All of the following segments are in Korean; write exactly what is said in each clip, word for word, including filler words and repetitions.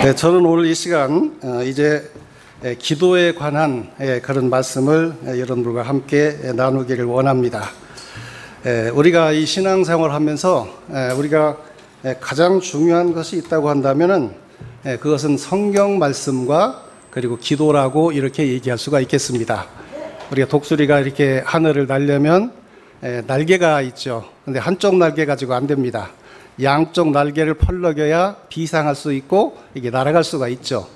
네, 저는 오늘 이 시간 이제 기도에 관한 그런 말씀을 여러분들과 함께 나누기를 원합니다. 우리가 이 신앙생활을 하면서 우리가 가장 중요한 것이 있다고 한다면은 그것은 성경 말씀과 그리고 기도라고 이렇게 얘기할 수가 있겠습니다. 우리가 독수리가 이렇게 하늘을 날려면 날개가 있죠. 근데 한쪽 날개 가지고 안 됩니다. 양쪽 날개를 펄럭여야 비상할 수 있고 이게 날아갈 수가 있죠.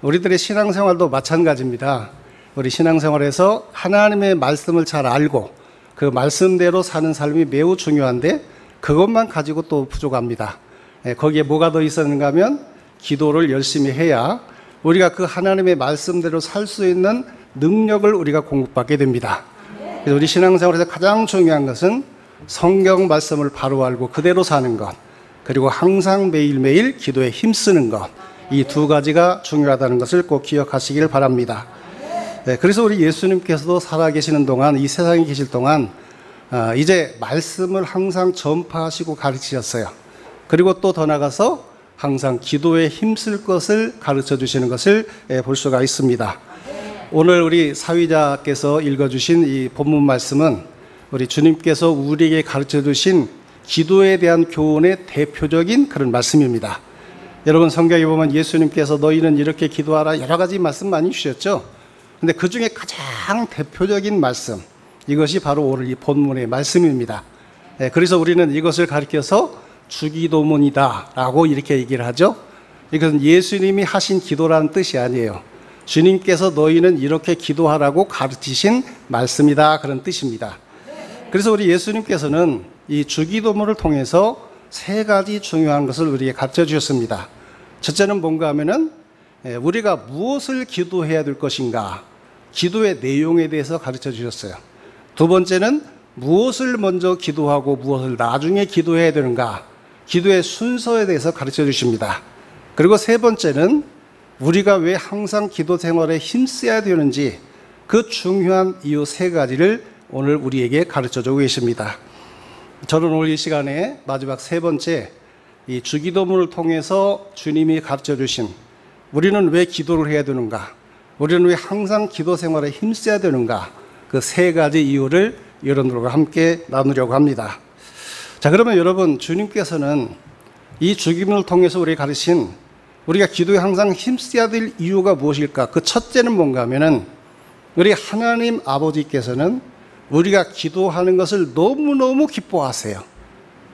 우리들의 신앙생활도 마찬가지입니다. 우리 신앙생활에서 하나님의 말씀을 잘 알고 그 말씀대로 사는 삶이 매우 중요한데 그것만 가지고 또 부족합니다. 거기에 뭐가 더 있었는가 하면 기도를 열심히 해야 우리가 그 하나님의 말씀대로 살 수 있는 능력을 우리가 공급받게 됩니다. 그래서 우리 신앙생활에서 가장 중요한 것은 성경 말씀을 바로 알고 그대로 사는 것, 그리고 항상 매일매일 기도에 힘쓰는 것, 이 두 가지가 중요하다는 것을 꼭 기억하시길 바랍니다. 네, 그래서 우리 예수님께서도 살아계시는 동안, 이 세상에 계실 동안 어, 이제 말씀을 항상 전파하시고 가르치셨어요. 그리고 또 더 나가서 항상 기도에 힘쓸 것을 가르쳐 주시는 것을 예, 볼 수가 있습니다. 오늘 우리 사위자께서 읽어주신 이 본문 말씀은 우리 주님께서 우리에게 가르쳐 주신 기도에 대한 교훈의 대표적인 그런 말씀입니다. 여러분, 성경에 보면 예수님께서 너희는 이렇게 기도하라 여러 가지 말씀 많이 주셨죠. 근데 그 중에 가장 대표적인 말씀, 이것이 바로 오늘 이 본문의 말씀입니다. 네, 그래서 우리는 이것을 가르쳐서 주기도문이다 라고 이렇게 얘기를 하죠. 이것은 예수님이 하신 기도라는 뜻이 아니에요. 주님께서 너희는 이렇게 기도하라고 가르치신 말씀이다, 그런 뜻입니다. 그래서 우리 예수님께서는 이 주기도문을 통해서 세 가지 중요한 것을 우리에게 가르쳐 주셨습니다. 첫째는 뭔가 하면은 우리가 무엇을 기도해야 될 것인가, 기도의 내용에 대해서 가르쳐 주셨어요. 두 번째는 무엇을 먼저 기도하고 무엇을 나중에 기도해야 되는가, 기도의 순서에 대해서 가르쳐 주십니다. 그리고 세 번째는 우리가 왜 항상 기도 생활에 힘써야 되는지 그 중요한 이유 세 가지를 오늘 우리에게 가르쳐주고 계십니다. 저는 오늘 이 시간에 마지막 세 번째, 이 주기도문을 통해서 주님이 가르쳐주신 우리는 왜 기도를 해야 되는가, 우리는 왜 항상 기도 생활에 힘써야 되는가, 그 세 가지 이유를 여러분들과 함께 나누려고 합니다. 자, 그러면 여러분, 주님께서는 이 주기도문을 통해서 우리 가르친 우리가 기도에 항상 힘써야 될 이유가 무엇일까? 그 첫째는 뭔가 하면은 우리 하나님 아버지께서는 우리가 기도하는 것을 너무너무 기뻐하세요.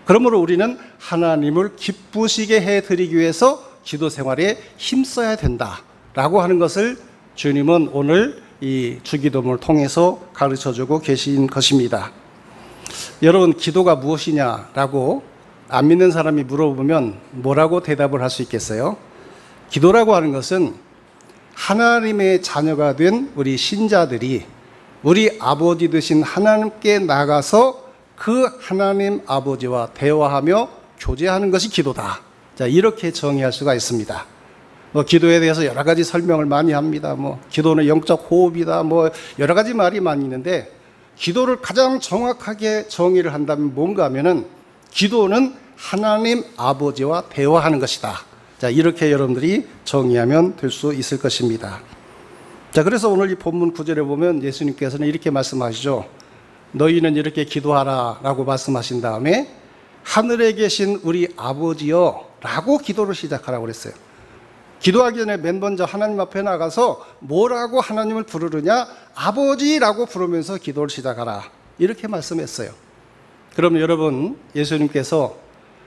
그러므로 우리는 하나님을 기쁘시게 해드리기 위해서 기도 생활에 힘써야 된다라고 하는 것을 주님은 오늘 이 주기도문을 통해서 가르쳐주고 계신 것입니다. 여러분, 기도가 무엇이냐라고 안 믿는 사람이 물어보면 뭐라고 대답을 할 수 있겠어요? 기도라고 하는 것은 하나님의 자녀가 된 우리 신자들이 우리 아버지 되신 하나님께 나가서 그 하나님 아버지와 대화하며 교제하는 것이 기도다. 자, 이렇게 정의할 수가 있습니다. 뭐 기도에 대해서 여러 가지 설명을 많이 합니다. 뭐 기도는 영적 호흡이다, 뭐 여러 가지 말이 많이 있는데 기도를 가장 정확하게 정의를 한다면 뭔가 하면은 기도는 하나님 아버지와 대화하는 것이다. 자, 이렇게 여러분들이 정의하면 될 수 있을 것입니다. 자, 그래서 오늘 이 본문 구절에 보면 예수님께서는 이렇게 말씀하시죠. 너희는 이렇게 기도하라 라고 말씀하신 다음에 하늘에 계신 우리 아버지여 라고 기도를 시작하라고 그랬어요. 기도하기 전에 맨 먼저 하나님 앞에 나가서 뭐라고 하나님을 부르느냐, 아버지라고 부르면서 기도를 시작하라, 이렇게 말씀했어요. 그럼 여러분, 예수님께서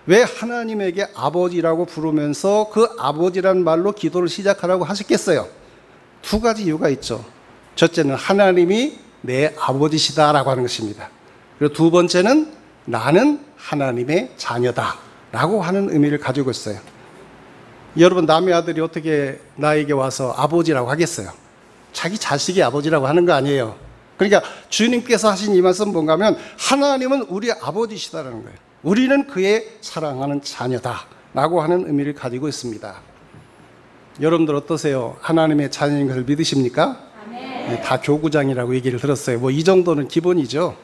왜 하나님에게 아버지라고 부르면서 그 아버지란 말로 기도를 시작하라고 하셨겠어요? 두 가지 이유가 있죠. 첫째는 하나님이 내 아버지시다라고 하는 것입니다. 그리고 두 번째는 나는 하나님의 자녀다라고 하는 의미를 가지고 있어요. 여러분, 남의 아들이 어떻게 나에게 와서 아버지라고 하겠어요? 자기 자식이 아버지라고 하는 거 아니에요. 그러니까 주님께서 하신 이 말씀 뭔가 하면 하나님은 우리 아버지시다라는 거예요. 우리는 그의 사랑하는 자녀다라고 하는 의미를 가지고 있습니다. 여러분들 어떠세요? 하나님의 자녀인 것을 믿으십니까? 네, 다 교구장이라고 얘기를 들었어요. 뭐 이 정도는 기본이죠.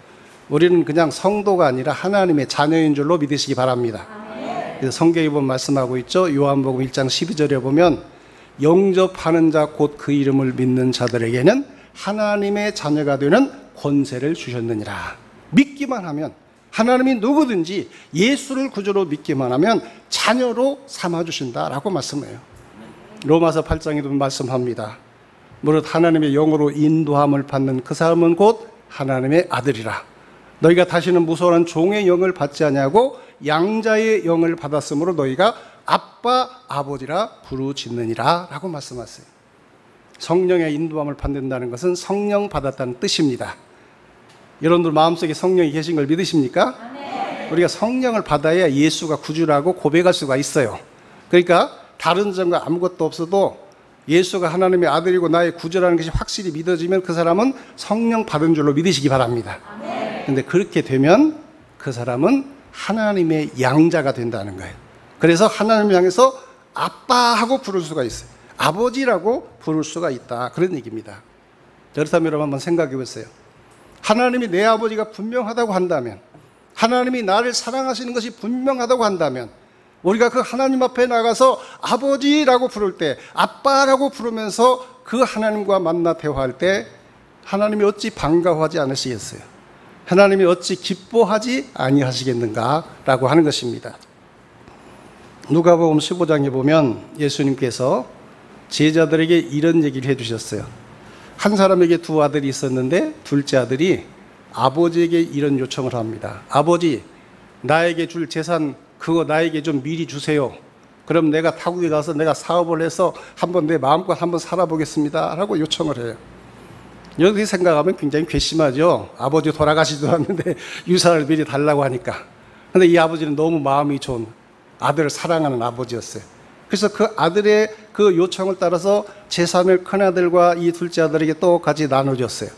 우리는 그냥 성도가 아니라 하나님의 자녀인 줄로 믿으시기 바랍니다. 성경에 보면 말씀하고 있죠. 요한복음 일 장 십이 절에 보면 영접하는 자 곧 그 이름을 믿는 자들에게는 하나님의 자녀가 되는 권세를 주셨느니라. 믿기만 하면, 하나님이 누구든지 예수를 구주로 믿기만 하면 자녀로 삼아주신다라고 말씀해요. 로마서 팔 장에도 말씀합니다. 무릇 하나님의 영으로 인도함을 받는 그 사람은 곧 하나님의 아들이라. 너희가 다시는 무서워하는 종의 영을 받지 아니하고 양자의 영을 받았으므로 너희가 아빠 아버지라 부르짖느니라 라고 말씀하세요. 성령의 인도함을 받는다는 것은 성령 받았다는 뜻입니다. 여러분들 마음속에 성령이 계신 걸 믿으십니까? 네. 우리가 성령을 받아야 예수가 구주라고 고백할 수가 있어요. 그러니까 다른 점과 아무것도 없어도 예수가 하나님의 아들이고 나의 구주라는 것이 확실히 믿어지면 그 사람은 성령 받은 줄로 믿으시기 바랍니다. 그런데 그렇게 되면 그 사람은 하나님의 양자가 된다는 거예요. 그래서 하나님을 향해서 아빠하고 부를 수가 있어요. 아버지라고 부를 수가 있다, 그런 얘기입니다. 그렇다면 여러분 한번 생각해 보세요. 하나님이 내 아버지가 분명하다고 한다면, 하나님이 나를 사랑하시는 것이 분명하다고 한다면, 우리가 그 하나님 앞에 나가서 아버지라고 부를 때, 아빠라고 부르면서 그 하나님과 만나 대화할 때 하나님이 어찌 반가워하지 않으시겠어요? 하나님이 어찌 기뻐하지 아니하시겠는가라고 하는 것입니다. 누가복음 십오 장에 보면 예수님께서 제자들에게 이런 얘기를 해주셨어요. 한 사람에게 두 아들이 있었는데 둘째 아들이 아버지에게 이런 요청을 합니다. 아버지, 나에게 줄 재산 그거 나에게 좀 미리 주세요. 그럼 내가 타국에 가서 내가 사업을 해서 한번 내 마음껏 한번 살아보겠습니다 라고 요청을 해요. 여기 생각하면 굉장히 괘씸하죠. 아버지 돌아가시지도 않는데 유산을 미리 달라고 하니까. 근데 이 아버지는 너무 마음이 좋은, 아들을 사랑하는 아버지였어요. 그래서 그 아들의 그 요청을 따라서 재산을 큰아들과 이 둘째 아들에게 똑같이 나눠줬어요.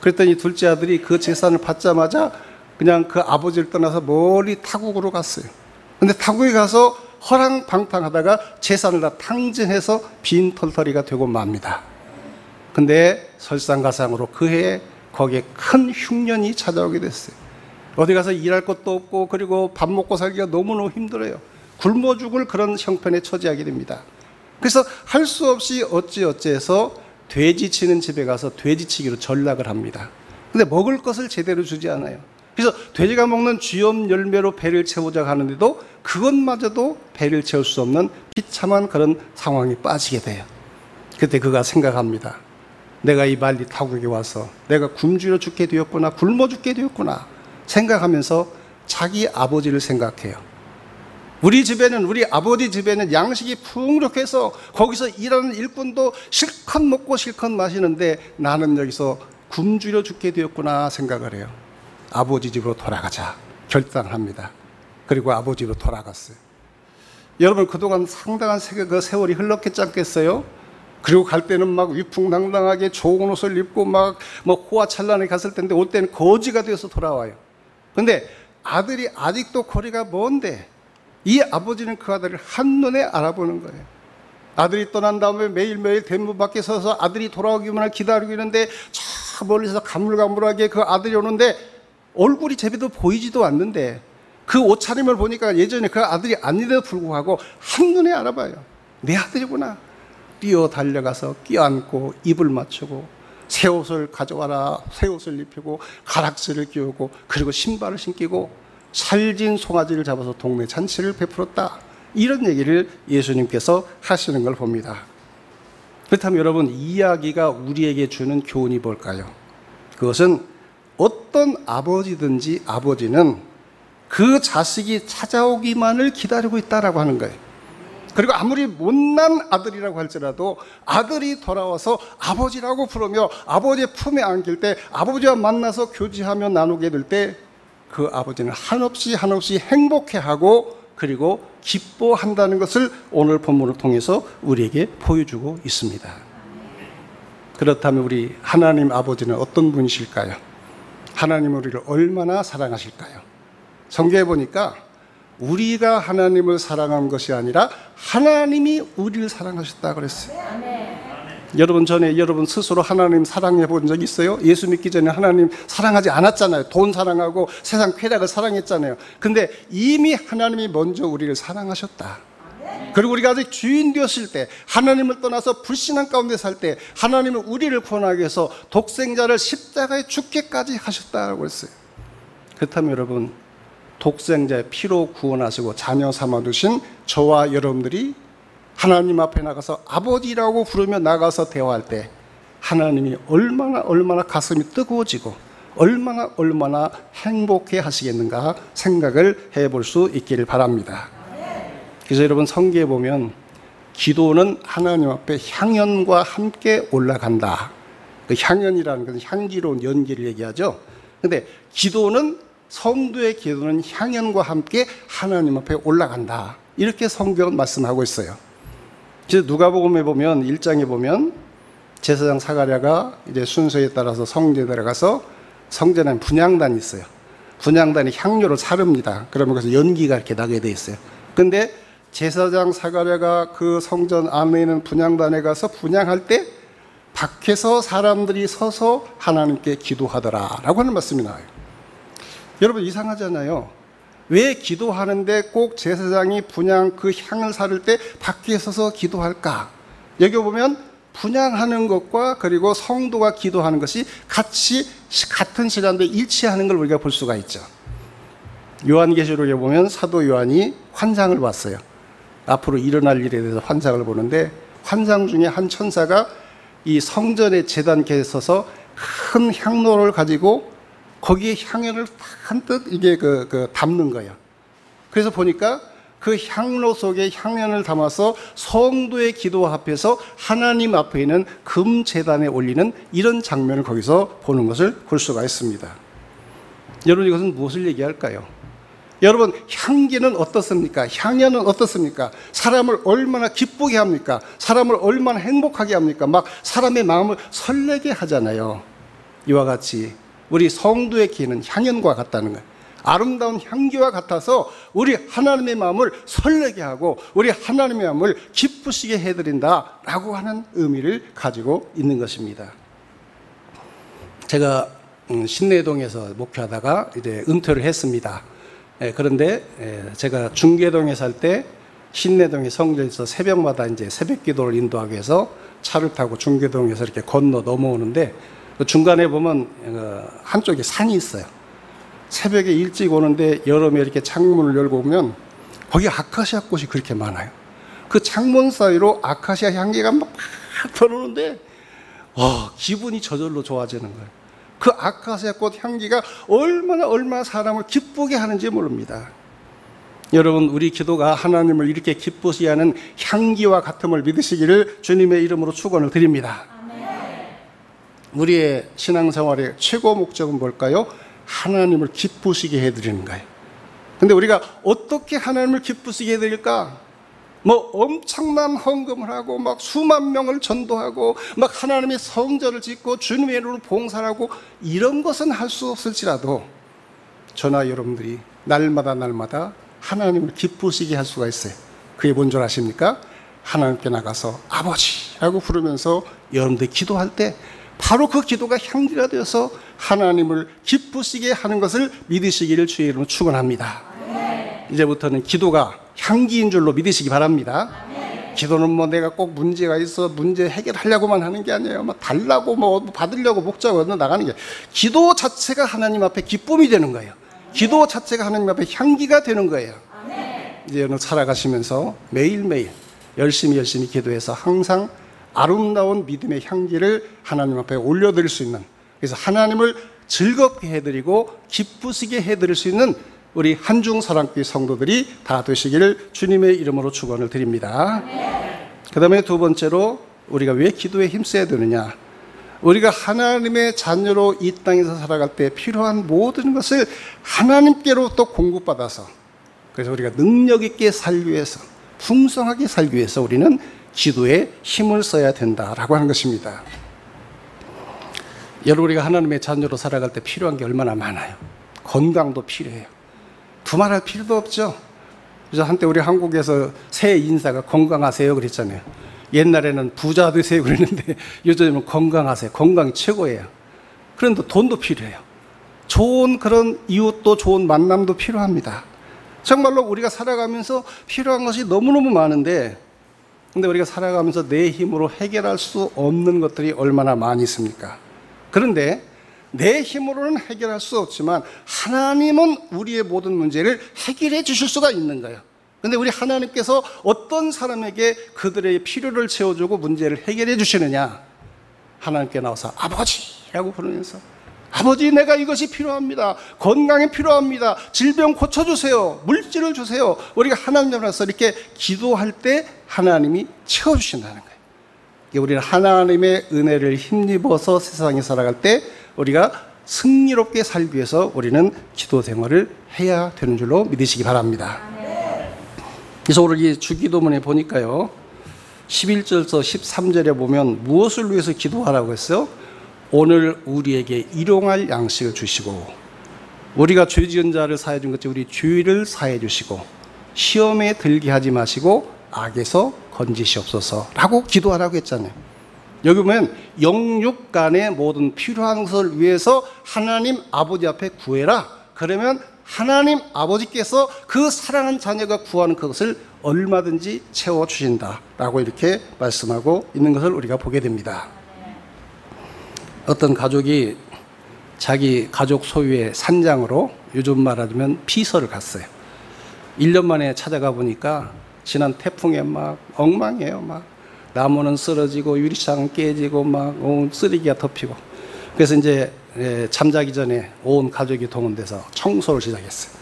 그랬더니 둘째 아들이 그 재산을 받자마자 그냥 그 아버지를 떠나서 멀리 타국으로 갔어요. 근데 타국에 가서 허랑방탕하다가 재산을 다 탕진해서 빈털터리가 되고 맙니다. 근데 설상가상으로 그 해에 거기에 큰 흉년이 찾아오게 됐어요. 어디 가서 일할 것도 없고, 그리고 밥 먹고 살기가 너무너무 힘들어요. 굶어 죽을 그런 형편에 처지하게 됩니다. 그래서 할 수 없이 어찌어찌해서 돼지치는 집에 가서 돼지치기로 전락을 합니다. 근데 먹을 것을 제대로 주지 않아요. 그래서 돼지가 먹는 쥐염 열매로 배를 채우자 하는데도 그것마저도 배를 채울 수 없는 비참한 그런 상황에 빠지게 돼요. 그때 그가 생각합니다. 내가 이 말리 타국에 와서 내가 굶주려 죽게 되었구나, 굶어 죽게 되었구나 생각하면서 자기 아버지를 생각해요. 우리 집에는, 우리 아버지 집에는 양식이 풍족해서 거기서 일하는 일꾼도 실컷 먹고 실컷 마시는데 나는 여기서 굶주려 죽게 되었구나 생각을 해요. 아버지 집으로 돌아가자 결단합니다. 그리고 아버지로 돌아갔어요. 여러분, 그동안 상당한 세월이 흘렀겠지 않겠어요? 그리고 갈 때는 막 위풍당당하게 좋은 옷을 입고 막 뭐 호화찬란하게 갔을 텐데 올 때는 거지가 되어서 돌아와요. 근데 아들이 아직도 거리가 먼데 이 아버지는 그 아들을 한눈에 알아보는 거예요. 아들이 떠난 다음에 매일매일 대문 밖에 서서 아들이 돌아오기만을 기다리고 있는데 저 멀리서 가물가물하게 그 아들이 오는데 얼굴이 제비도 보이지도 않는데 그 옷차림을 보니까 예전에 그 아들이 아닌데도 불구하고 한눈에 알아봐요. 내 아들이구나. 뛰어 달려가서 끼어안고 입을 맞추고 새 옷을 가져와라, 새 옷을 입히고 가락지를 끼우고 그리고 신발을 신기고 살진 송아지를 잡아서 동네 잔치를 베풀었다, 이런 얘기를 예수님께서 하시는 걸 봅니다. 그렇다면 여러분, 이 이야기가 우리에게 주는 교훈이 뭘까요? 그것은 어떤 아버지든지 아버지는 그 자식이 찾아오기만을 기다리고 있다라고 하는 거예요. 그리고 아무리 못난 아들이라고 할지라도 아들이 돌아와서 아버지라고 부르며 아버지의 품에 안길 때, 아버지와 만나서 교제하며 나누게 될 때 그 아버지는 한없이 한없이 행복해하고 그리고 기뻐한다는 것을 오늘 본문을 통해서 우리에게 보여주고 있습니다. 그렇다면 우리 하나님 아버지는 어떤 분이실까요? 하나님 우리를 얼마나 사랑하실까요? 성경에 보니까 우리가 하나님을 사랑한 것이 아니라 하나님이 우리를 사랑하셨다 그랬어요. 여러분 전에 여러분 스스로 하나님 사랑해 본 적 있어요? 예수 믿기 전에 하나님 사랑하지 않았잖아요. 돈 사랑하고 세상 쾌락을 사랑했잖아요. 근데 이미 하나님이 먼저 우리를 사랑하셨다. 그리고 우리가 아직 주인 되었을 때, 하나님을 떠나서 불신앙 가운데 살 때 하나님은 우리를 구원하기 위해서 독생자를 십자가에 죽기까지 하셨다고 했어요. 그렇다면 여러분, 독생자의 피로 구원하시고 자녀 삼아두신 저와 여러분들이 하나님 앞에 나가서 아버지라고 부르며 나가서 대화할 때 하나님이 얼마나 얼마나 가슴이 뜨거워지고 얼마나 얼마나 행복해 하시겠는가 생각을 해볼 수 있기를 바랍니다. 그래서 여러분, 성경에 보면 기도는 하나님 앞에 향연과 함께 올라간다. 그 향연이라는 것은 향기로운 연기를 얘기하죠. 근데 기도는, 성도의 기도는 향연과 함께 하나님 앞에 올라간다. 이렇게 성경은 말씀하고 있어요. 이제 누가복음에 보면 일 장에 보면 제사장 사가랴가 이제 순서에 따라서 성전에 들어가서 성전에 분향단이 있어요. 분향단이 향료를 사릅니다. 그러면 그래서 연기가 이렇게 나게 돼 있어요. 근데 제사장 사가랴가 그 성전 안에 있는 분향단에 가서 분향할 때 밖에서 사람들이 서서 하나님께 기도하더라라고 하는 말씀이 나와요. 여러분, 이상하잖아요. 왜 기도하는데 꼭 제사장이 분향 그 향을 사를 때 밖에 서서 기도할까? 여기 보면 분향하는 것과 그리고 성도가 기도하는 것이 같이 같은 시간대 일치하는 걸 우리가 볼 수가 있죠. 요한계시록에 보면 사도 요한이 환상을 봤어요. 앞으로 일어날 일에 대해서 환상을 보는데, 환상 중에 한 천사가 이 성전의 제단계에 서서 큰 향로를 가지고 거기에 향연을 한뜻 이게 그, 그 담는 거예요. 그래서 보니까 그 향로 속에 향연을 담아서 성도의 기도 앞에서 하나님 앞에 있는 금제단에 올리는 이런 장면을 거기서 보는 것을 볼 수가 있습니다. 여러분, 이것은 무엇을 얘기할까요? 여러분, 향기는 어떻습니까? 향연은 어떻습니까? 사람을 얼마나 기쁘게 합니까? 사람을 얼마나 행복하게 합니까? 막 사람의 마음을 설레게 하잖아요. 이와 같이 우리 성도의 기도는 향연과 같다는 거예요. 아름다운 향기와 같아서 우리 하나님의 마음을 설레게 하고 우리 하나님의 마음을 기쁘시게 해드린다라고 하는 의미를 가지고 있는 것입니다. 제가 신내동에서 목회하다가 이제 은퇴를 했습니다. 그런데 제가 중계동에 살 때 신내동의 성전에서 새벽마다 이제 새벽 기도를 인도하기 위해서 차를 타고 중계동에서 이렇게 건너 넘어오는데, 중간에 보면 한쪽에 산이 있어요. 새벽에 일찍 오는데 여름에 이렇게 창문을 열고 보면 거기 아카시아 꽃이 그렇게 많아요. 그 창문 사이로 아카시아 향기가 막 들어오는데 와, 기분이 저절로 좋아지는 거예요. 그 아카시아 꽃 향기가 얼마나 얼마나 사람을 기쁘게 하는지 모릅니다. 여러분, 우리 기도가 하나님을 이렇게 기쁘시게 하는 향기와 같음을 믿으시기를 주님의 이름으로 축원을 드립니다. 우리의 신앙생활의 최고 목적은 뭘까요? 하나님을 기쁘시게 해드리는 거예요. 근데 우리가 어떻게 하나님을 기쁘시게 해드릴까? 뭐 엄청난 헌금을 하고 막 수만 명을 전도하고 막 하나님의 성전을 짓고 주님의 이름으로 봉사하고 이런 것은 할 수 없을지라도 저나 여러분들이 날마다 날마다 하나님을 기쁘시게 할 수가 있어요. 그게 뭔 줄 아십니까? 하나님께 나가서 아버지라고 부르면서 여러분들이 기도할 때 바로 그 기도가 향기가 되어서 하나님을 기쁘시게 하는 것을 믿으시기를 주의 이름으로 축원합니다. 네. 이제부터는 기도가 향기인 줄로 믿으시기 바랍니다. 네. 기도는 뭐 내가 꼭 문제가 있어 문제 해결하려고만 하는 게 아니에요. 막 달라고 뭐 받으려고 목적을 얻어 나가는 게, 기도 자체가 하나님 앞에 기쁨이 되는 거예요. 네. 기도 자체가 하나님 앞에 향기가 되는 거예요. 네. 이제 오늘 살아가시면서 매일매일 열심히 열심히 기도해서 항상 아름다운 믿음의 향기를 하나님 앞에 올려드릴 수 있는, 그래서 하나님을 즐겁게 해드리고 기쁘시게 해드릴 수 있는 우리 한중사랑교회 성도들이 다 되시기를 주님의 이름으로 축원을 드립니다. 네. 그 다음에 두 번째로, 우리가 왜 기도에 힘써야 되느냐, 우리가 하나님의 자녀로 이 땅에서 살아갈 때 필요한 모든 것을 하나님께로부터 공급받아서, 그래서 우리가 능력 있게 살기 위해서, 풍성하게 살기 위해서 우리는 기도에 힘을 써야 된다라고 하는 것입니다. 여러분, 우리가 하나님의 자녀로 살아갈 때 필요한 게 얼마나 많아요. 건강도 필요해요. 두말할 필요도 없죠. 그래서 한때 우리 한국에서 새해 인사가 건강하세요 그랬잖아요. 옛날에는 부자 되세요 그랬는데 요즘은 건강하세요. 건강이 최고예요. 그런데 돈도 필요해요. 좋은 그런 이웃도 좋은 만남도 필요합니다. 정말로 우리가 살아가면서 필요한 것이 너무너무 많은데, 근데 우리가 살아가면서 내 힘으로 해결할 수 없는 것들이 얼마나 많이 있습니까? 그런데 내 힘으로는 해결할 수 없지만 하나님은 우리의 모든 문제를 해결해 주실 수가 있는 거예요. 그런데 우리 하나님께서 어떤 사람에게 그들의 필요를 채워주고 문제를 해결해 주시느냐? 하나님께 나와서 아버지라고 부르면서, 아버지 내가 이것이 필요합니다. 건강이 필요합니다. 질병 고쳐주세요. 물질을 주세요. 우리가 하나님 앞에서 이렇게 기도할 때 하나님이 채워주신다는 거예요. 우리는 하나님의 은혜를 힘입어서 세상에 살아갈 때 우리가 승리롭게 살기 위해서 우리는 기도 생활을 해야 되는 줄로 믿으시기 바랍니다. 그래서 오늘 이 주기도문에 보니까요, 십일 절에서 십삼 절에 보면 무엇을 위해서 기도하라고 했어요? 오늘 우리에게 일용할 양식을 주시고, 우리가 죄 지은 자를 사해 준 것처럼 우리 죄를 사해 주시고, 시험에 들게 하지 마시고 악에서 건지시옵소서라고 기도하라고 했잖아요. 여기 보면 영육간의 모든 필요한 것을 위해서 하나님 아버지 앞에 구해라. 그러면 하나님 아버지께서 그 사랑하는 자녀가 구하는 그것을 얼마든지 채워주신다라고 이렇게 말씀하고 있는 것을 우리가 보게 됩니다. 어떤 가족이 자기 가족 소유의 산장으로, 요즘 말하자면 피서를 갔어요. 일 년 만에 찾아가 보니까 지난 태풍에 막 엉망이에요. 막 나무는 쓰러지고 유리창은 깨지고 막 온 쓰레기가 덮이고. 그래서 이제 잠자기 전에 온 가족이 동원돼서 청소를 시작했어요.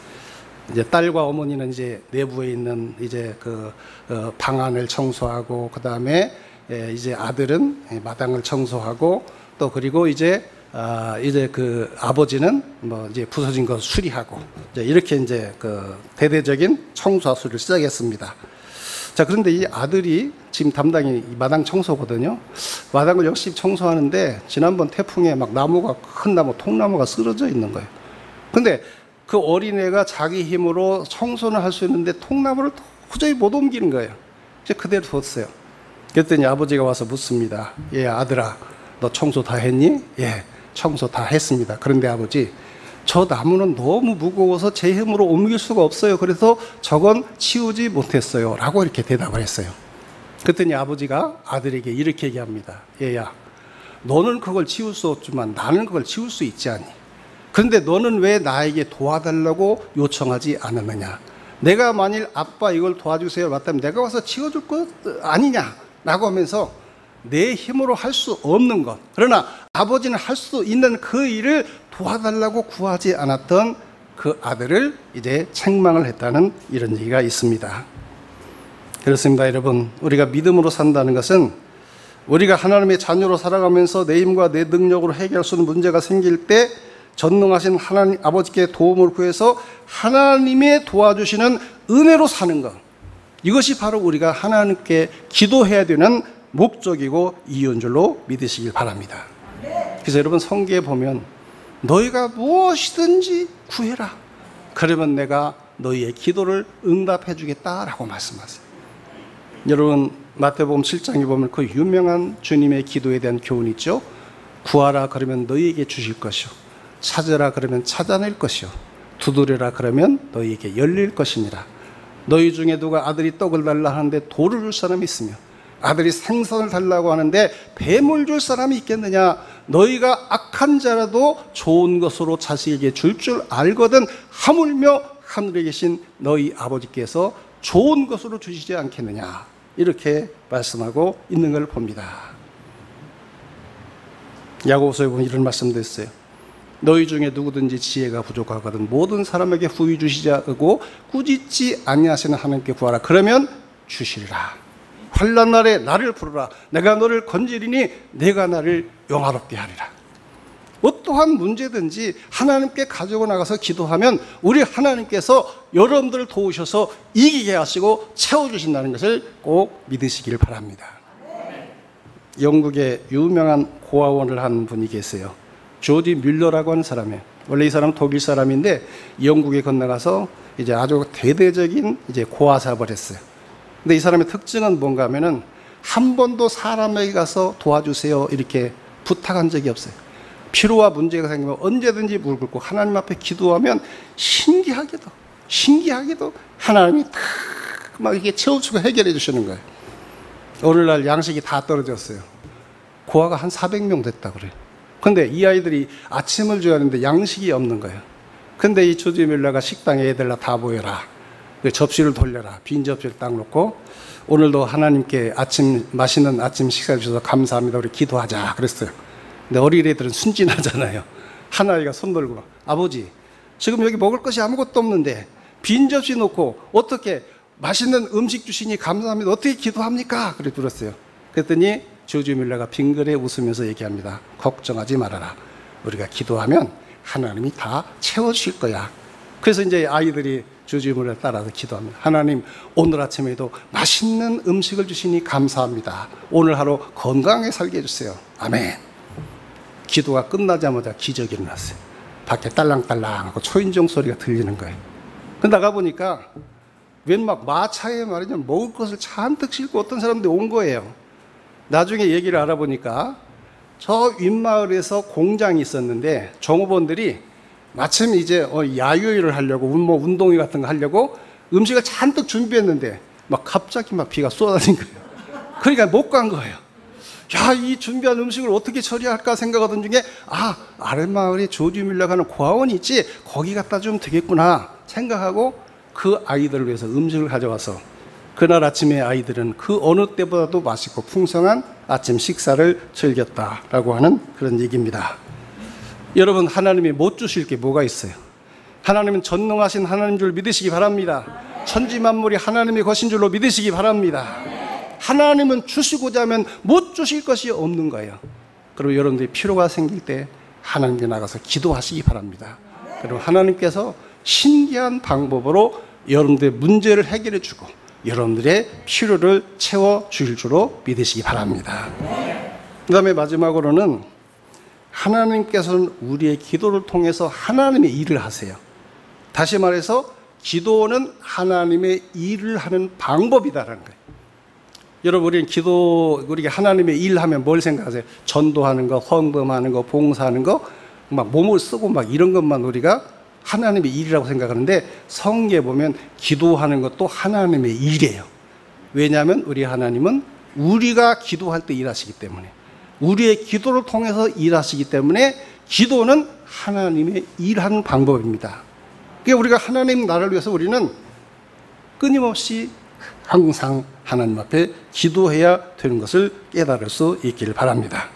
이제 딸과 어머니는 이제 내부에 있는 이제 그 방 안을 청소하고, 그 다음에 이제 아들은 마당을 청소하고, 또 그리고 이제 아 이제 그 아버지는 뭐 이제 부서진 거 수리하고, 이제 이렇게 이제 그 대대적인 청소수를 시작했습니다. 자, 그런데 이 아들이 지금 담당이 마당 청소거든요. 마당을 역시 청소하는데 지난번 태풍에 막 나무가, 큰 나무, 통나무가 쓰러져 있는 거예요. 근데 그 어린애가 자기 힘으로 청소는 할 수 있는데 통나무를 도저히 못 옮기는 거예요. 이제 그대로 뒀어요. 그랬더니 아버지가 와서 묻습니다. 예, 아들아, 너 청소 다 했니? 예, 청소 다 했습니다. 그런데 아버지, 저 나무는 너무 무거워서 제 힘으로 옮길 수가 없어요. 그래서 저건 치우지 못했어요 라고 이렇게 대답을 했어요. 그랬더니 아버지가 아들에게 이렇게 얘기합니다. 얘야, 너는 그걸 치울 수 없지만 나는 그걸 치울 수 있지 않니? 그런데 너는 왜 나에게 도와달라고 요청하지 않았느냐? 내가 만일 아빠 이걸 도와주세요 맞다면 내가 와서 치워줄 것 아니냐? 라고 하면서 내 힘으로 할 수 없는 것, 그러나 아버지는 할 수 있는 그 일을 도와달라고 구하지 않았던 그 아들을 이제 책망을 했다는 이런 얘기가 있습니다. 그렇습니다, 여러분. 우리가 믿음으로 산다는 것은 우리가 하나님의 자녀로 살아가면서 내 힘과 내 능력으로 해결할 수 있는 문제가 생길 때 전능하신 하나님 아버지께 도움을 구해서 하나님의 도와주시는 은혜로 사는 것, 이것이 바로 우리가 하나님께 기도해야 되는 목적이고 이유인 줄로 믿으시길 바랍니다. 그래서 여러분, 성경에 보면 너희가 무엇이든지 구해라. 그러면 내가 너희의 기도를 응답해 주겠다라고 말씀하세요. 여러분, 마태복음 칠 장에 보면 그 유명한 주님의 기도에 대한 교훈이 있죠. 구하라 그러면 너희에게 주실 것이요, 찾으라 그러면 찾아낼 것이요, 두드려라 그러면 너희에게 열릴 것이니라. 너희 중에 누가 아들이 떡을 달라 하는데 돌을 줄 사람이 있으며 아들이 생선을 달라고 하는데 뱀을 줄 사람이 있겠느냐? 너희가 악한 자라도 좋은 것으로 자식에게 줄 줄 알거든 하물며 하늘에 계신 너희 아버지께서 좋은 것으로 주시지 않겠느냐? 이렇게 말씀하고 있는 걸 봅니다. 야고보서에 보면 이런 말씀도 있어요. 너희 중에 누구든지 지혜가 부족하거든 모든 사람에게 부히 주시자 하고 꾸짖지 아니하시는 하나님께 구하라. 그러면 주시리라. 환난 날에 나를 부르라. 내가 너를 건지리니 내가 나를 영화롭게 하리라. 어떠한 문제든지 하나님께 가지고 나가서 기도하면 우리 하나님께서 여러분들을 도우셔서 이기게 하시고 채워주신다는 것을 꼭 믿으시길 바랍니다. 영국의 유명한 고아원을 한 분이 계세요. 조지 뮬러라고 하는 사람이에요. 원래 이 사람은 독일 사람인데 영국에 건너가서 이제 아주 대대적인 이제 고아 사업을 했어요. 근데 이 사람의 특징은 뭔가 하면은 한 번도 사람에게 가서 도와주세요 이렇게 부탁한 적이 없어요. 필요와 문제가 생기면 언제든지 무릎 꿇고 하나님 앞에 기도하면 신기하게도 신기하게도 하나님이 다 막 이렇게 채워주고 해결해 주시는 거예요. 오늘날 양식이 다 떨어졌어요. 고아가 한 사백 명 됐다 그래요. 근데 이 아이들이 아침을 줘야 하는데 양식이 없는 거예요. 근데 이 주지밀라가 식당에 애들아 다 모여라. 접시를 돌려라. 빈 접시를 딱 놓고 오늘도 하나님께 아침 맛있는 아침 식사 주셔서 감사합니다. 우리 기도하자 그랬어요. 근데 어린애들은 순진하잖아요. 하나이가 손 들고 아버지 지금 여기 먹을 것이 아무것도 없는데 빈 접시 놓고 어떻게 맛있는 음식 주시니 감사합니다. 어떻게 기도합니까? 그래 물었어요. 그랬더니 주지밀라가 빙그레 웃으면서 얘기합니다. 걱정하지 말아라. 우리가 기도하면 하나님이 다 채워주실 거야. 그래서 이제 아이들이 주지밀라를 따라서 기도합니다. 하나님 오늘 아침에도 맛있는 음식을 주시니 감사합니다. 오늘 하루 건강하게 살게 해주세요. 아멘. 기도가 끝나자마자 기적이 일어났어요. 밖에 딸랑딸랑 하고 초인종 소리가 들리는 거예요. 근데 나가보니까 웬 막 마차에 말이죠. 먹을 것을 잔뜩 싣고 어떤 사람들이 온 거예요. 나중에 얘기를 알아보니까 저 윗마을에서 공장이 있었는데 종업원들이 마침 이제 야유회를 하려고 뭐 운동회 같은 거 하려고 음식을 잔뜩 준비했는데 막 갑자기 막 비가 쏟아진 거예요. 그러니까 못 간 거예요. 야, 이 준비한 음식을 어떻게 처리할까 생각하던 중에 아, 아랫마을에 조지밀라가 하는 고아원이 있지 거기 갖다 주면 되겠구나 생각하고 그 아이들을 위해서 음식을 가져와서 그날 아침에 아이들은 그 어느 때보다도 맛있고 풍성한 아침 식사를 즐겼다라고 하는 그런 얘기입니다. 여러분 하나님이 못 주실 게 뭐가 있어요? 하나님은 전능하신 하나님인 줄 믿으시기 바랍니다. 천지만물이 하나님의 것인 줄로 믿으시기 바랍니다. 하나님은 주시고자 하면 못 주실 것이 없는 거예요. 그리고 여러분들이 필요가 생길 때 하나님께 나가서 기도하시기 바랍니다. 그리고 하나님께서 신기한 방법으로 여러분들의 문제를 해결해 주고 여러분들의 필요를 채워주실 줄로 믿으시기 바랍니다. 그 다음에 마지막으로는 하나님께서는 우리의 기도를 통해서 하나님의 일을 하세요. 다시 말해서 기도는 하나님의 일을 하는 방법이다라는 거예요. 여러분 우리는 기도, 우리가 하나님의 일하면 뭘 생각하세요? 전도하는 거, 헌금하는 거, 봉사하는 거, 막 몸을 쓰고 막 이런 것만 우리가 하나님의 일이라고 생각하는데 성경에 보면 기도하는 것도 하나님의 일이에요. 왜냐하면 우리 하나님은 우리가 기도할 때 일하시기 때문에 우리의 기도를 통해서 일하시기 때문에 기도는 하나님의 일하는 방법입니다. 그러니까 우리가 하나님 나라를 위해서 우리는 끊임없이 항상 하나님 앞에 기도해야 되는 것을 깨달을 수 있기를 바랍니다.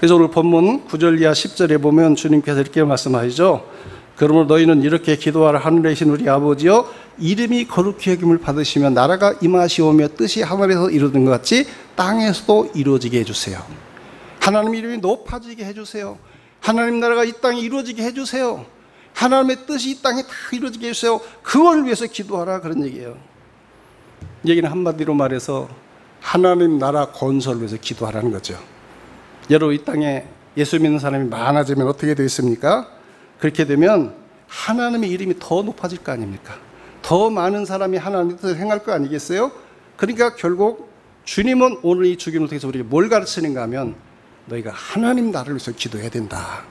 그래서 오늘 본문 구 절 이하 십 절에 보면 주님께서 이렇게 말씀하시죠. 그러므로 너희는 이렇게 기도하라. 하늘에 계신 우리 아버지여 이름이 거룩히 여김을 받으시며 나라가 임하시오며 뜻이 하늘에서 이루어진 것 같이 땅에서도 이루어지게 해주세요. 하나님 이름이 높아지게 해주세요. 하나님 나라가 이 땅에 이루어지게 해주세요. 하나님의 뜻이 이 땅에 다 이루어지게 해주세요. 그걸 위해서 기도하라 그런 얘기예요. 얘기는 한마디로 말해서 하나님 나라 건설을 위해서 기도하라는 거죠. 여러분 이 땅에 예수 믿는 사람이 많아지면 어떻게 되겠습니까? 그렇게 되면 하나님의 이름이 더 높아질 거 아닙니까? 더 많은 사람이 하나님의 뜻을 행할 거 아니겠어요? 그러니까 결국 주님은 오늘 이 주기를 통해서 우리에게 뭘 가르치는가 하면 너희가 하나님 나라를 위해서 기도해야 된다.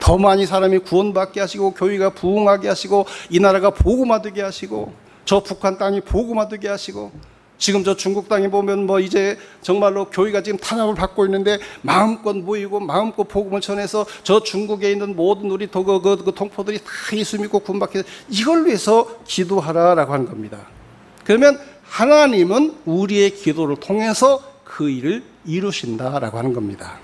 더 많이 사람이 구원받게 하시고 교회가 부흥하게 하시고 이 나라가 복음화 되게 하시고 저 북한 땅이 복음화 되게 하시고 지금 저 중국 땅에 보면 뭐 이제 정말로 교회가 지금 탄압을 받고 있는데 마음껏 모이고 마음껏 복음을 전해서 저 중국에 있는 모든 우리 도거 그, 그 동포들이 다 예수 믿고 군박해서 이걸 위해서 기도하라라고 하는 겁니다. 그러면 하나님은 우리의 기도를 통해서 그 일을 이루신다라고 하는 겁니다.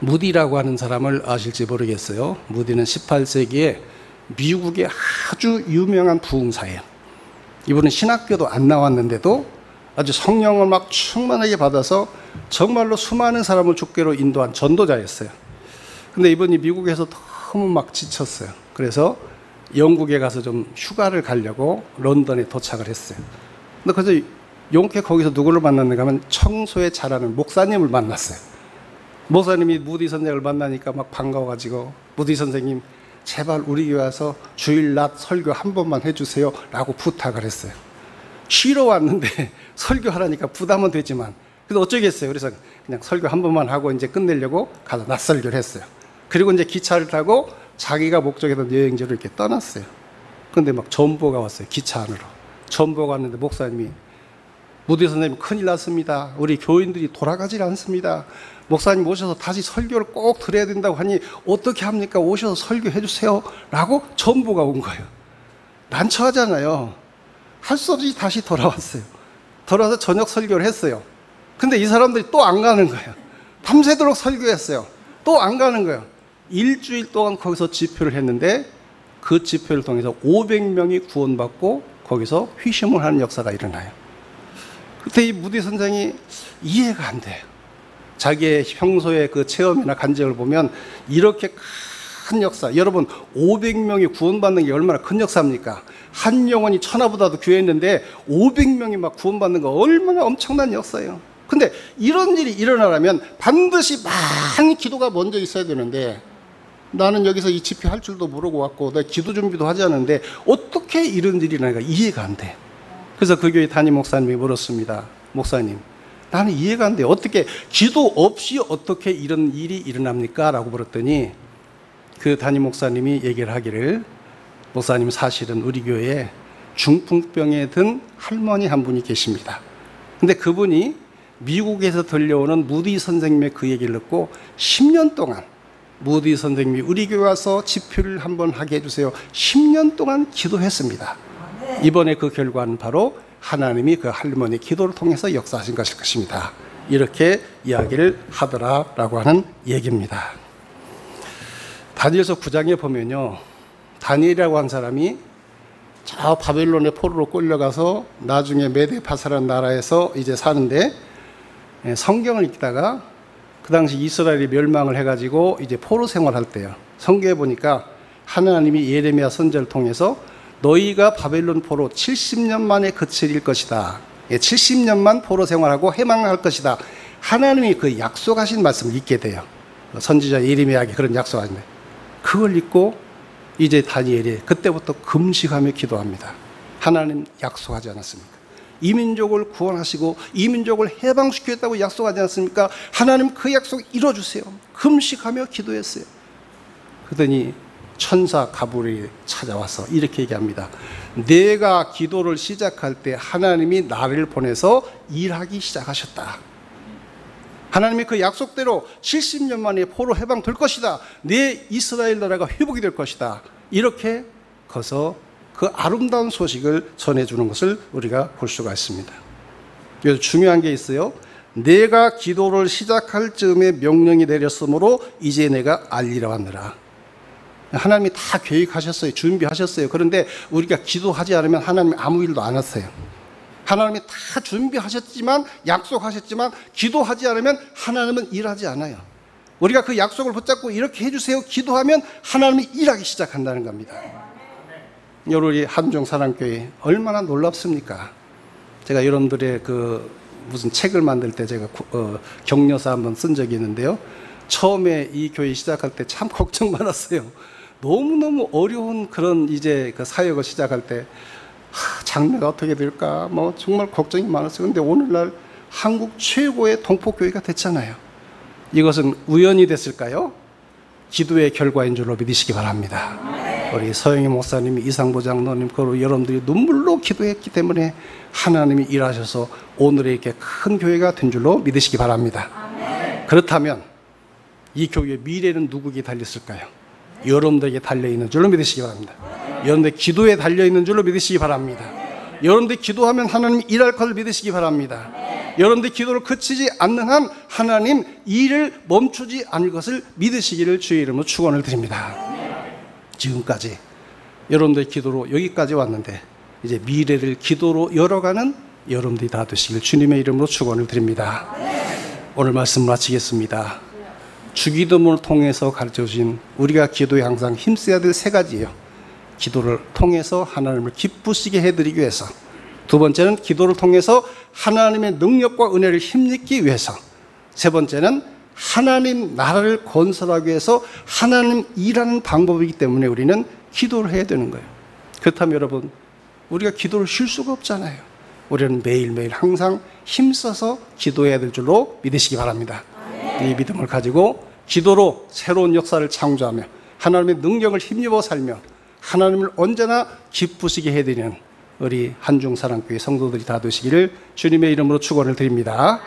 무디라고 하는 사람을 아실지 모르겠어요. 무디는 십팔 세기에 미국의 아주 유명한 부흥사예요. 이분은 신학교도 안 나왔는데도 아주 성령을 막 충만하게 받아서 정말로 수많은 사람을 주께로 인도한 전도자였어요. 근데 이분이 미국에서 너무 막 지쳤어요. 그래서 영국에 가서 좀 휴가를 가려고 런던에 도착을 했어요. 근데 그래서 용케 거기서 누구를 만났는가 하면 청소에 잘하는 목사님을 만났어요. 목사님이 무디 선생을 만나니까 막 반가워가지고 무디 선생님 제발 우리 교회 와서 주일 낮 설교 한 번만 해주세요 라고 부탁을 했어요. 쉬러 왔는데 설교하라니까 부담은 되지만 그래서 어쩌겠어요. 그래서 그냥 설교 한 번만 하고 이제 끝내려고 가서 낮설교를 했어요. 그리고 이제 기차를 타고 자기가 목적했던 여행지로 이렇게 떠났어요. 그런데 막 전보가 왔어요. 기차 안으로. 전보가 왔는데 목사님이 무대 선생님 큰일 났습니다. 우리 교인들이 돌아가질 않습니다. 목사님 오셔서 다시 설교를 꼭 들어야 된다고 하니 어떻게 합니까? 오셔서 설교해 주세요 라고 전보가 온 거예요. 난처하잖아요. 할 수 없이 다시 돌아왔어요. 돌아와서 저녁 설교를 했어요. 근데 이 사람들이 또 안 가는 거예요. 밤새도록 설교했어요. 또 안 가는 거예요. 일주일 동안 거기서 집회를 했는데 그 집회를 통해서 오백 명이 구원받고 거기서 회심을 하는 역사가 일어나요. 그때 이 무디 선생이 이해가 안 돼요. 자기의 평소의 그 체험이나 간증을 보면 이렇게 큰 역사, 여러분 오백 명이 구원받는 게 얼마나 큰 역사입니까? 한 영혼이 천하보다도 귀했는데 오백 명이 막 구원받는 거 얼마나 엄청난 역사예요. 근데 이런 일이 일어나려면 반드시 많은 기도가 먼저 있어야 되는데 나는 여기서 이 집회 할 줄도 모르고 왔고 나 기도 준비도 하지 않은데 어떻게 이런 일이 일어나니까 이해가 안 돼. 그래서 그 교회 담임 목사님이 물었습니다. 목사님, 나는 이해가 안 돼. 어떻게 기도 없이 어떻게 이런 일이 일어납니까? 라고 물었더니 그 담임 목사님이 얘기를 하기를, 목사님 사실은 우리 교회에 중풍병에 든 할머니 한 분이 계십니다. 근데 그분이 미국에서 들려오는 무디 선생님의 그 얘기를 듣고 십 년 동안 무디 선생님이 우리 교회 와서 집회를 한번 하게 해주세요. 십 년 동안 기도했습니다. 이번에 그 결과는 바로 하나님이 그 할머니 기도를 통해서 역사하신 것일 것입니다. 이렇게 이야기를 하더라라고 하는 얘기입니다. 다니엘서 구 장에 보면요, 다니엘이라고 한 사람이 저 바벨론의 포로로 끌려가서 나중에 메데파사라는 나라에서 이제 사는데, 성경을 읽다가 그 당시 이스라엘이 멸망을 해가지고 이제 포로 생활할 때요, 성경에 보니까 하나님이 예레미야 선지자를 통해서 너희가 바벨론 포로 칠십 년 만에 그칠 것이다, 칠십 년만 포로 생활하고 해방할 것이다, 하나님이 그 약속하신 말씀을 읽게 돼요. 선지자 예레미야에게 그런 약속하신데, 그걸 읽고 이제 다니엘이 그때부터 금식하며 기도합니다. 하나님 약속하지 않았습니까? 이민족을 구원하시고 이민족을 해방시키겠다고 약속하지 않았습니까? 하나님 그 약속 이뤄주세요. 금식하며 기도했어요. 그러더니 천사 가브리엘이 찾아와서 이렇게 얘기합니다. 내가 기도를 시작할 때 하나님이 나를 보내서 일하기 시작하셨다. 하나님이 그 약속대로 칠십 년 만에 포로 해방될 것이다. 내 이스라엘 나라가 회복이 될 것이다. 이렇게 커서 그 아름다운 소식을 전해주는 것을 우리가 볼 수가 있습니다. 여기서 중요한 게 있어요. 내가 기도를 시작할 즈음에 명령이 내렸으므로 이제 내가 알리라 하느라. 하나님이 다 계획하셨어요. 준비하셨어요. 그런데 우리가 기도하지 않으면 하나님이 아무 일도 안 하세요. 하나님이 다 준비하셨지만, 약속하셨지만 기도하지 않으면 하나님은 일하지 않아요. 우리가 그 약속을 붙잡고 이렇게 해주세요 기도하면 하나님이 일하기 시작한다는 겁니다. 우리 한중사랑교회 얼마나 놀랍습니까? 제가 여러분들의 그 무슨 책을 만들 때 제가 어, 격려사 한번 쓴 적이 있는데요, 처음에 이 교회 시작할 때 참 걱정 많았어요. 너무너무 어려운 그런 이제 그 사역을 시작할 때 하, 장래가 어떻게 될까 뭐 정말 걱정이 많았어요. 그런데 오늘날 한국 최고의 동포교회가 됐잖아요. 이것은 우연이 됐을까요? 기도의 결과인 줄로 믿으시기 바랍니다. 우리 서영희 목사님이, 이상보 장로님, 그리고 여러분들이 눈물로 기도했기 때문에 하나님이 일하셔서 오늘의 이렇게 큰 교회가 된 줄로 믿으시기 바랍니다. 그렇다면 이 교회의 미래는 누구에게 달렸을까요? 여러분들에게 달려있는 줄로 믿으시기 바랍니다. 여러분들 기도에 달려있는 줄로 믿으시기 바랍니다. 여러분들 기도하면 하나님이 일할 것을 믿으시기 바랍니다. 여러분들 기도를 그치지 않는 한 하나님 일을 멈추지 않을 것을 믿으시기를 주의 이름으로 축원을 드립니다. 지금까지 여러분들 기도로 여기까지 왔는데 이제 미래를 기도로 열어가는 여러분들이 다 되시길 주님의 이름으로 축원을 드립니다. 오늘 말씀 마치겠습니다. 주기도문을 통해서 가르쳐 주신, 우리가 기도에 항상 힘써야 될 세 가지예요. 기도를 통해서 하나님을 기쁘시게 해드리기 위해서, 두 번째는 기도를 통해서 하나님의 능력과 은혜를 힘입기 위해서, 세 번째는 하나님 나라를 건설하기 위해서 하나님 일하는 방법이기 때문에 우리는 기도를 해야 되는 거예요. 그렇다면 여러분, 우리가 기도를 쉴 수가 없잖아요. 우리는 매일매일 항상 힘써서 기도해야 될 줄로 믿으시기 바랍니다. 이 믿음을 가지고 기도로 새로운 역사를 창조하며 하나님의 능력을 힘입어 살며 하나님을 언제나 기쁘시게 해드리는 우리 한중사랑교회 성도들이 다 되시기를 주님의 이름으로 축원을 드립니다.